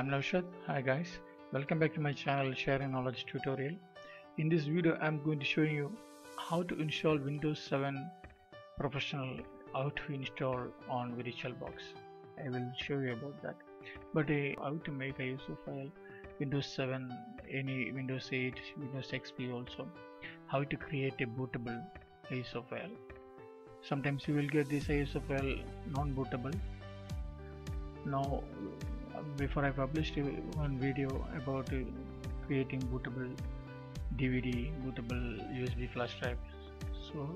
I'm Navshad. Hi guys, welcome back to my channel Sharing Knowledge Tutorial. In this video I'm going to show you how to install Windows 7 Professional, how to install on VirtualBox. I will show you about that, but how to make a ISO file, Windows 7, any Windows 8, Windows XP also, how to create a bootable ISO file. Sometimes you will get this ISO file non-bootable. Now before I published one video about creating bootable DVD, bootable USB flash drive, so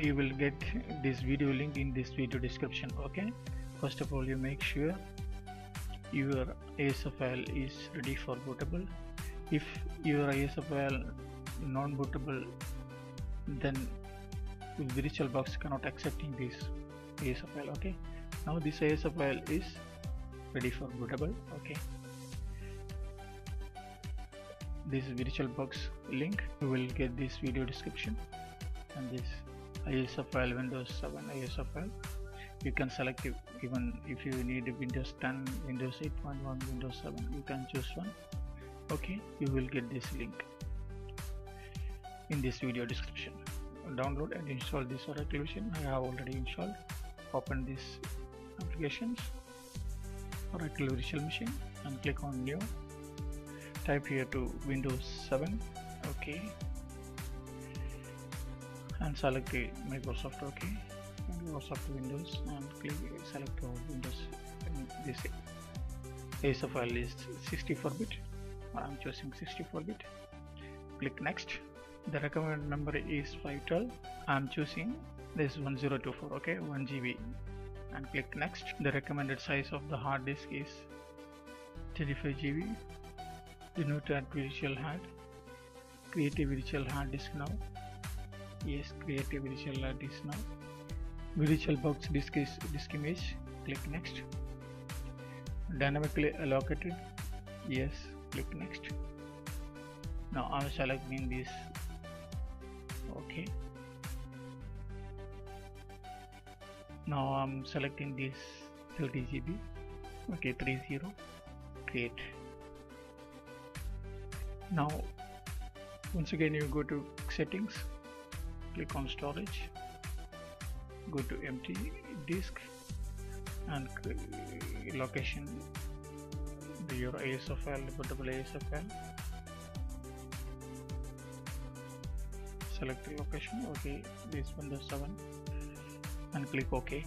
you will get this video link in this video description. Okay, first of all you make sure your ISO file is ready for bootable. If your ISO file non-bootable, then VirtualBox cannot accepting this ISO file. Okay, now this ISO file is ready for bootable. Okay, this VirtualBox link, you will get this video description, and this ISO file, Windows 7 ISO file, you can select it. Even if you need Windows 10, Windows 8.1, Windows 7, you can choose one. Okay, you will get this link in this video description. Download and install this Oracle VM. I have already installed. Open this applications, Oracle Virtual Machine, and click on New. Type here to Windows 7. Okay, and select Microsoft. Okay, Microsoft Windows, and click select Windows. This ISO file is 64-bit. I'm choosing 64-bit. Click Next. The recommended number is 512. I'm choosing this 1024. Okay, 1 GB, and click Next. The recommended size of the hard disk is 35 GB. Denote at virtual hard. Create a virtual hard disk now. Yes, create a virtual hard disk now. VirtualBox disk image. Click Next. Dynamically allocated. Yes, click Next. Now I'm selecting this. Okay, now I'm selecting this 30 GB. Okay, 30. Create. Now once again you go to settings, click on storage, go to empty disk, and location your ISO file, bootable ISO file. Select the location. Okay, this Windows 7, and click OK.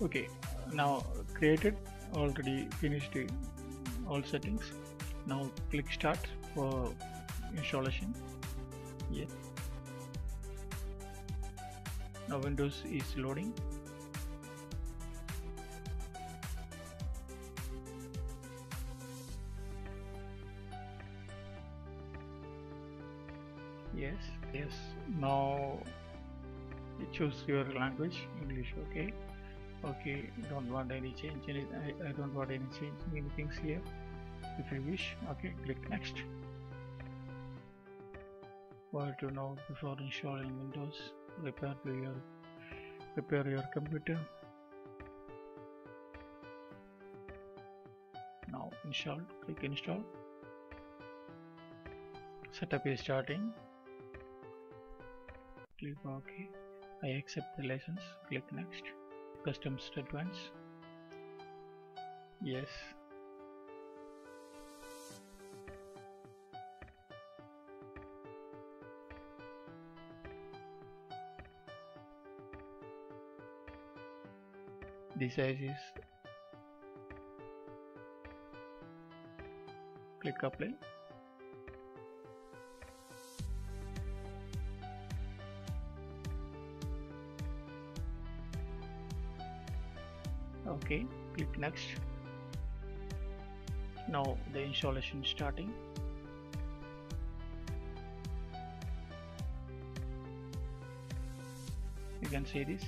Okay, now created, already finished all settings. Now click Start for installation. Yes. Now Windows is loading. Yes. Now choose your language, English. Okay, don't want any change. I don't want any change in things here. If you wish, okay, click Next. What to know before installing Windows? Prepare your computer. Now install. Click Install. Setup is starting. Click OK. I accept the license. Click Next. Custom statements. Yes. The size is. Click Apply. Okay, click Next. Now the installation is starting. You can see this.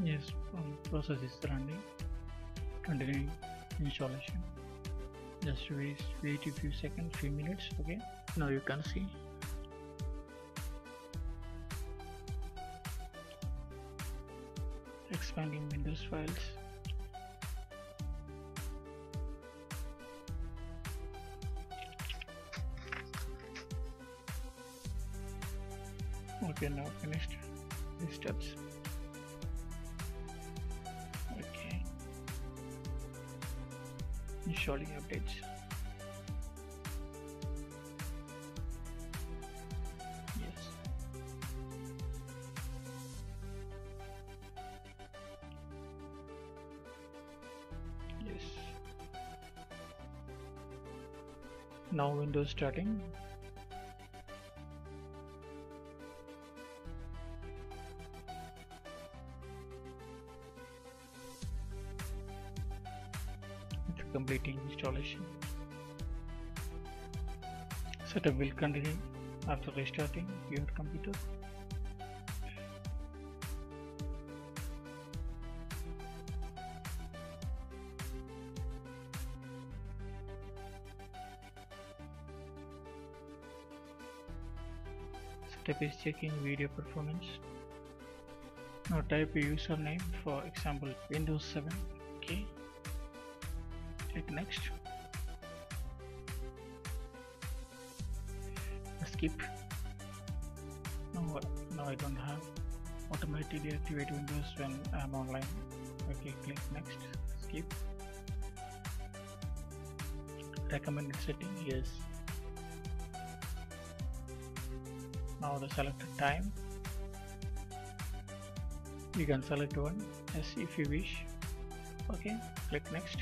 Yes, process is running, continuing installation. Just wait a few seconds, few minutes. Okay, now you can see expanding Windows files. Okay, now finished these steps. Okay, installing updates. Yes, yes, now Windows starting. Completing installation. Setup will continue after restarting your computer. Setup is checking video performance. Now type a username, for example Windows 7. Okay. Click next. Skip. No, I don't have automatically activate Windows when I'm online. Okay, click next. Skip. Recommended setting, yes. Now the selected time. You can select one, yes, if you wish. Okay, click next.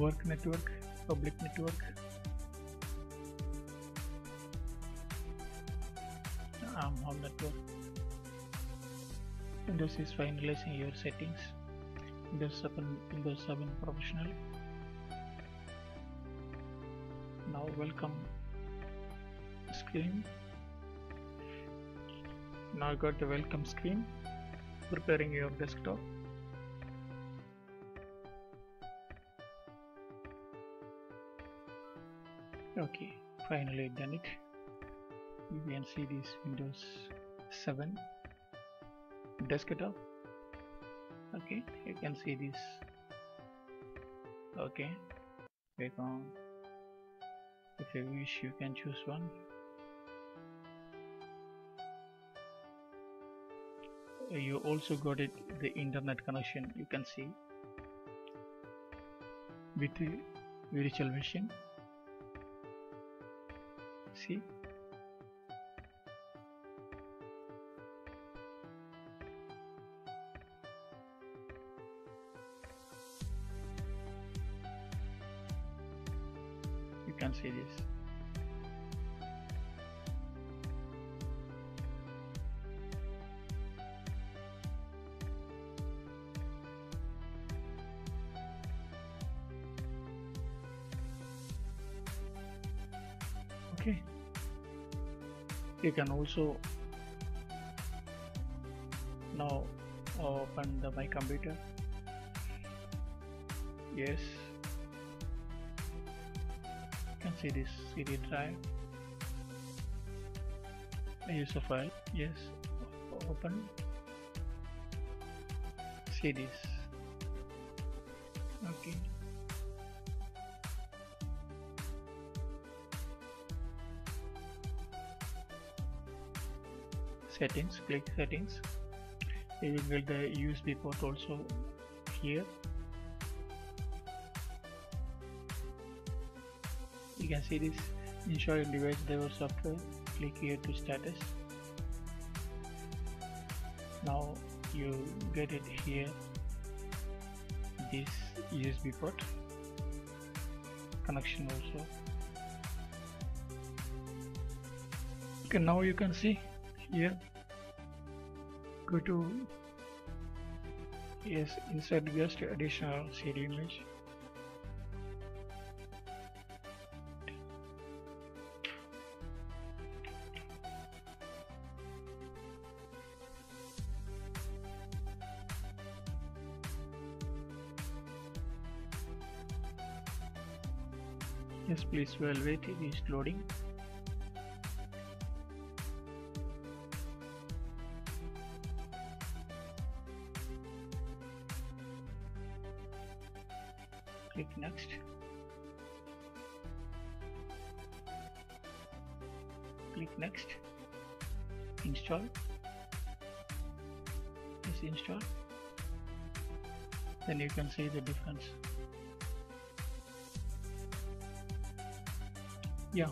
Work network, public network, home network. Windows is finalizing your settings. Windows 7 Professional. Now welcome screen. Now you got the welcome screen. Preparing your desktop. Okay, finally done it. You can see this Windows 7 desktop. Okay, you can see this. Okay, if you wish you can choose one. You also got it, the internet connection, you can see with the virtual machine. See, you can see this. Okay. You can also now open the my computer. Yes, you can see this CD drive, ISO file. Yes, open. See this. Okay. Settings, click settings. You will get the USB port also here. You can see this. Ensure your device driver software. Click here to status. Now you get it here. This USB port connection also. Okay, now you can see. Here, go to yes, insert just additional CD image. Yes, please well wait, it is loading. Click next. Click next. Install. Yes, install. Then you can see the difference. Yeah,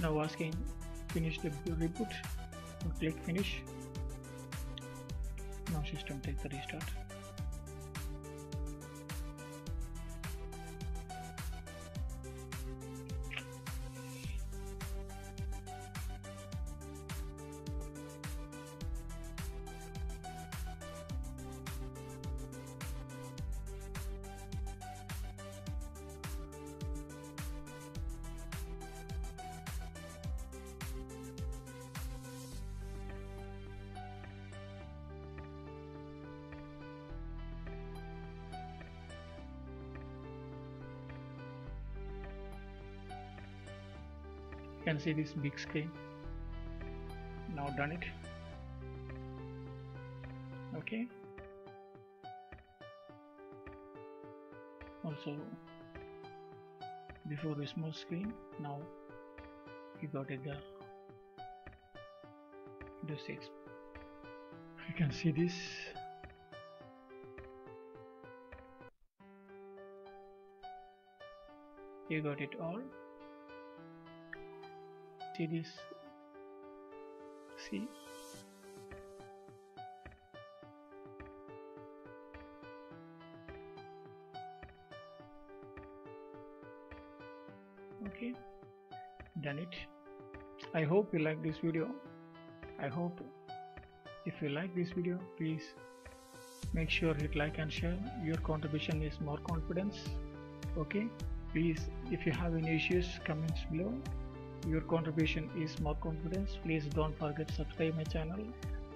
now asking finish the reboot, so click finish. Now system take the restart. Can see this big screen. Now done it. Okay. Also, before the small screen, now you got it the Windows 6. You can see this. You got it all. See this. See. Okay. Done it. I hope you like this video. I hope if you like this video, please make sure hit like and share. Your contribution is more confidence. Okay. Please, if you have any issues, comments below. Your contribution is more confidence. Please don't forget to subscribe my channel.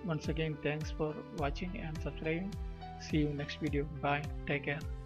Once again, thanks for watching and subscribing. See you next video. Bye. Take care.